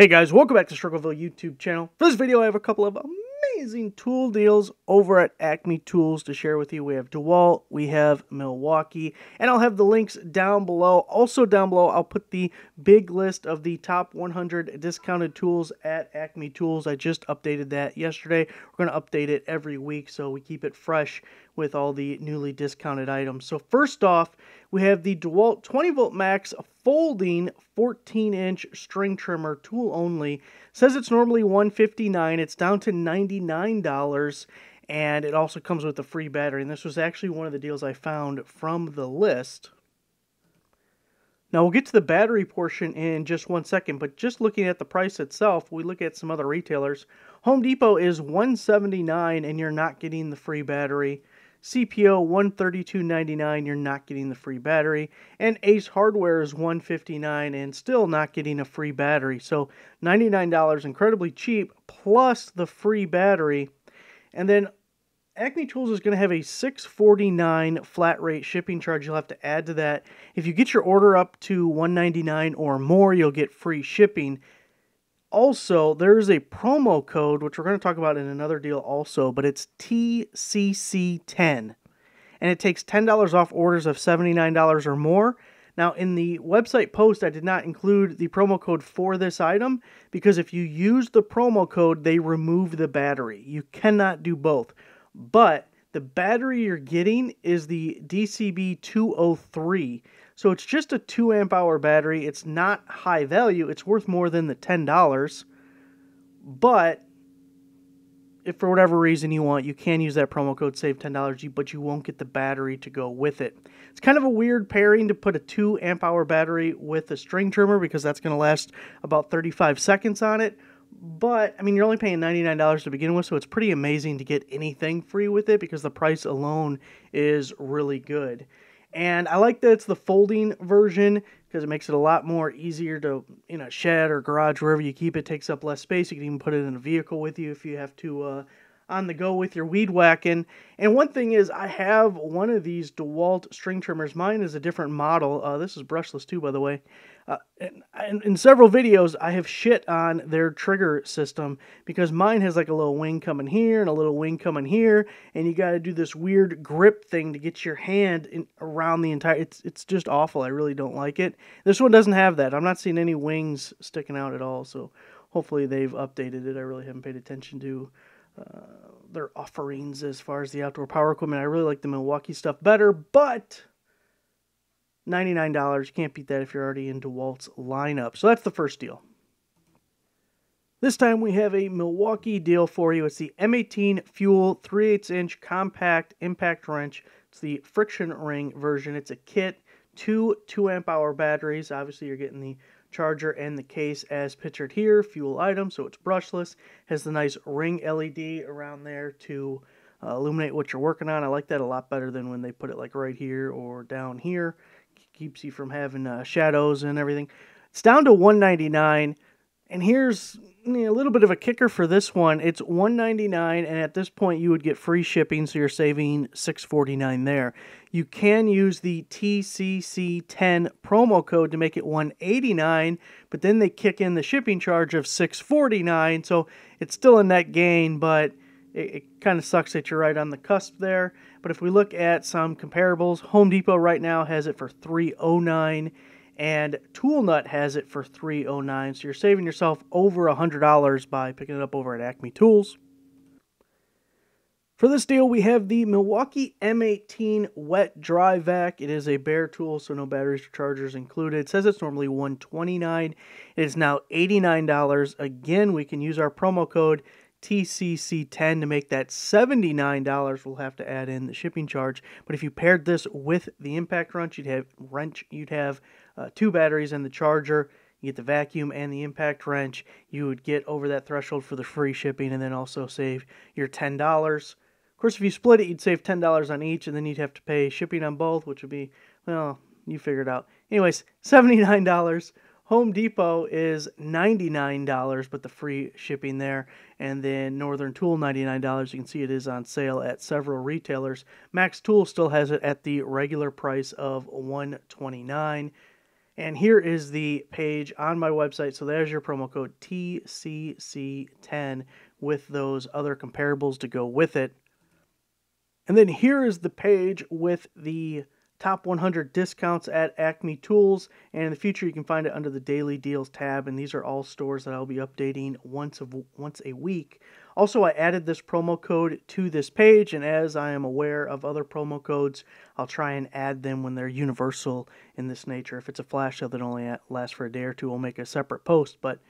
Hey guys, welcome back to Struggleville YouTube channel. For this video, I have a couple of amazing tool deals over at Acme Tools to share with you. We have DeWalt, we have Milwaukee, and I'll have the links down below. Also down below, I'll put the big list of the top 100 discounted tools at Acme Tools. I just updated that yesterday. We're going to update it every week so we keep it fresh with all the newly discounted items. So first off, we have the DeWalt 20-volt max folding 14-inch string trimmer, tool only. It says it's normally $159. It's down to $99, and it also comes with a free battery. And this was actually one of the deals I found from the list. Now, we'll get to the battery portion in just one second, but just looking at the price itself, we look at some other retailers. Home Depot is $179, and you're not getting the free battery. CPO, $132.99, you're not getting the free battery. And Ace Hardware is $159 and still not getting a free battery. So $99, incredibly cheap, plus the free battery. And then Acme Tools is going to have a $6.49 flat rate shipping charge. You'll have to add to that. If you get your order up to $199 or more, you'll get free shipping. Also, there is a promo code, which we're going to talk about in another deal also, but it's TCC10. And it takes $10 off orders of $79 or more. Now, in the website post, I did not include the promo code for this item because if you use the promo code, they remove the battery. You cannot do both. But the battery you're getting is the DCB203. So it's just a 2 amp hour battery. It's not high value. It's worth more than the $10. But if for whatever reason you want, you can use that promo code, save $10, but you won't get the battery to go with it. It's kind of a weird pairing to put a 2 amp hour battery with a string trimmer because that's going to last about 35 seconds on it. But, I mean, you're only paying $99 to begin with, so it's pretty amazing to get anything free with it because the price alone is really good. And I like that it's the folding version because it makes it a lot more easier to, in a shed or garage, wherever you keep it, takes up less space. You can even put it in a vehicle with you if you have to on the go with your weed whacking. And one thing is I have one of these DeWalt string trimmers. Mine is a different model. This is brushless too, by the way. In several videos, I have shit on their trigger system because mine has like a little wing coming here and a little wing coming here, and you got to do this weird grip thing to get your hand in, around the entire... It's just awful. I really don't like it. This one doesn't have that. I'm not seeing any wings sticking out at all, so hopefully they've updated it. I really haven't paid attention to their offerings as far as the outdoor power equipment. I really like the Milwaukee stuff better, but $99, you can't beat that if you're already in DeWalt's lineup. So that's the first deal. This time we have a Milwaukee deal for you. It's the M18 Fuel 3/8 inch compact impact wrench. It's the friction ring version. It's a kit, two amp hour batteries. Obviously you're getting the charger and the case as pictured here, fuel item, so it's brushless, has the nice ring LED around there to illuminate what you're working on. I like that a lot better than when they put it like right here or down here. Keeps you from having shadows and everything. It's down to $199, and here's a little bit of a kicker for this one. It's $199, and at this point you would get free shipping, so you're saving $6.49 there. You can use the TCC10 promo code to make it $189, but then they kick in the shipping charge of $6.49, so it's still a net gain, but it kind of sucks that you're right on the cusp there. But if we look at some comparables, Home Depot right now has it for $309, and Tool Nut has it for $309. So you're saving yourself over $100 by picking it up over at Acme Tools. For this deal, we have the Milwaukee M18 Wet Dry Vac. It is a bare tool, so no batteries or chargers included. It says it's normally $129. It is now $89. Again, we can use our promo code TCC10 to make that $79. We'll have to add in the shipping charge, but if you paired this with the impact wrench, you'd have two batteries and the charger. You get the vacuum and the impact wrench. You would get over that threshold for the free shipping and then also save your $10. Of course, if you split it, you'd save $10 on each, and then you'd have to pay shipping on both, which would be, well, you figured out. Anyways, $79. Home Depot is $99, but the free shipping there. And then Northern Tool, $99. You can see it is on sale at several retailers. Max Tool still has it at the regular price of $129. And here is the page on my website. So there's your promo code TCC10 with those other comparables to go with it. And then here is the page with the top 100 discounts at Acme Tools, and in the future you can find it under the Daily Deals tab, and these are all stores that I'll be updating once a week. Also, I added this promo code to this page, and as I am aware of other promo codes, I'll try and add them when they're universal in this nature. If it's a flash sale that only lasts for a day or two, we'll make a separate post, but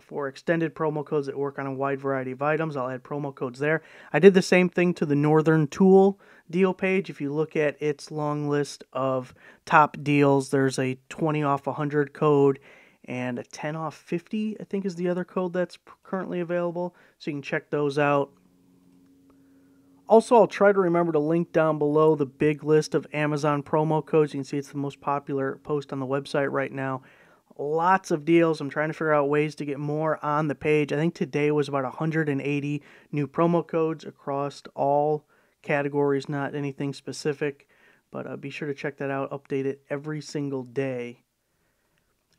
for extended promo codes that work on a wide variety of items, I'll add promo codes there. I did the same thing to the Northern Tool deal page. If you look at its long list of top deals, there's a 20 off 100 code and a 10 off 50, I think, is the other code that's currently available. So you can check those out. Also, I'll try to remember to link down below the big list of Amazon promo codes. You can see it's the most popular post on the website right now. Lots of deals. I'm trying to figure out ways to get more on the page. I think today was about 180 new promo codes across all categories, not anything specific, but be sure to check that out. Update it every single day.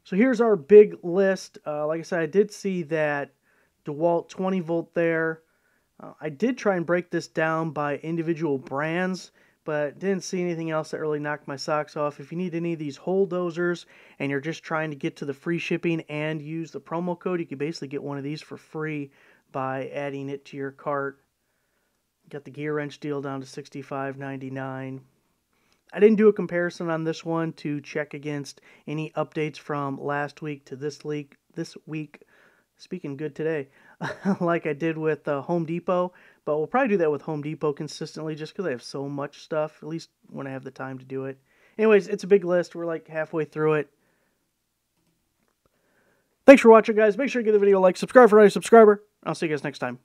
So here's our big list. Like I said, I did see that DeWalt 20 volt there. I did try and break this down by individual brands, but didn't see anything else that really knocked my socks off. If you need any of these hole dozers and you're just trying to get to the free shipping and use the promo code, you can basically get one of these for free by adding it to your cart. Got the gear wrench deal down to $65.99. I didn't do a comparison on this one to check against any updates from last week to this week. Speaking good today, like I did with Home Depot, but we'll probably do that with Home Depot consistently just because I have so much stuff, at least when I have the time to do it. Anyways, it's a big list. We're like halfway through it. Thanks for watching, guys. Make sure you give the video a like, subscribe for a new subscriber. I'll see you guys next time.